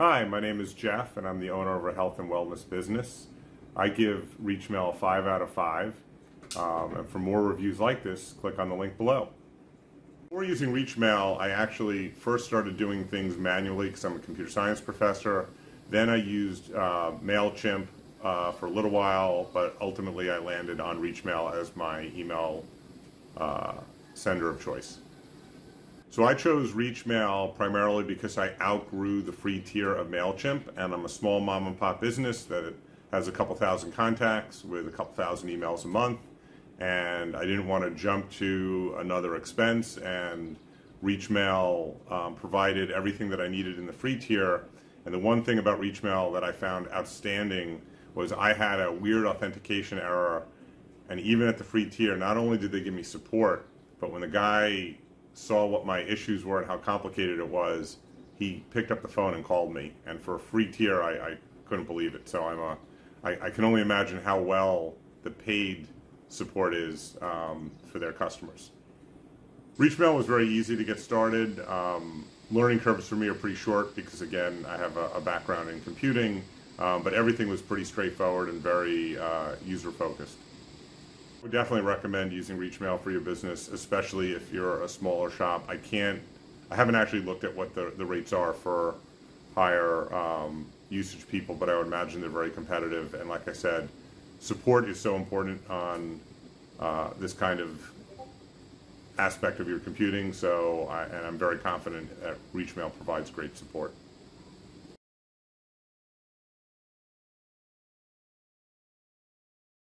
Hi, my name is Jeff, and I'm the owner of a health and wellness business. I give ReachMail a 5 out of 5. And for more reviews like this, click on the link below. Before using ReachMail, I actually first started doing things manually because I'm a computer science professor. Then I used MailChimp for a little while, but ultimately I landed on ReachMail as my email sender of choice. So I chose ReachMail primarily because I outgrew the free tier of MailChimp, and I'm a small mom and pop business that has a couple thousand contacts with a couple thousand emails a month, and I didn't want to jump to another expense, and ReachMail provided everything that I needed in the free tier. And the one thing about ReachMail that I found outstanding was I had a weird authentication error, and even at the free tier, not only did they give me support, but when the guy saw what my issues were and how complicated it was, he picked up the phone and called me. And for a free tier, I couldn't believe it. So I can only imagine how well the paid support is for their customers. ReachMail was very easy to get started. Learning curves for me are pretty short because, again, I have a background in computing, but everything was pretty straightforward and very user-focused. I would definitely recommend using ReachMail for your business, especially if you're a smaller shop. I haven't actually looked at what the rates are for higher usage people, but I would imagine they're very competitive. And like I said, support is so important on this kind of aspect of your computing. So I'm very confident that ReachMail provides great support.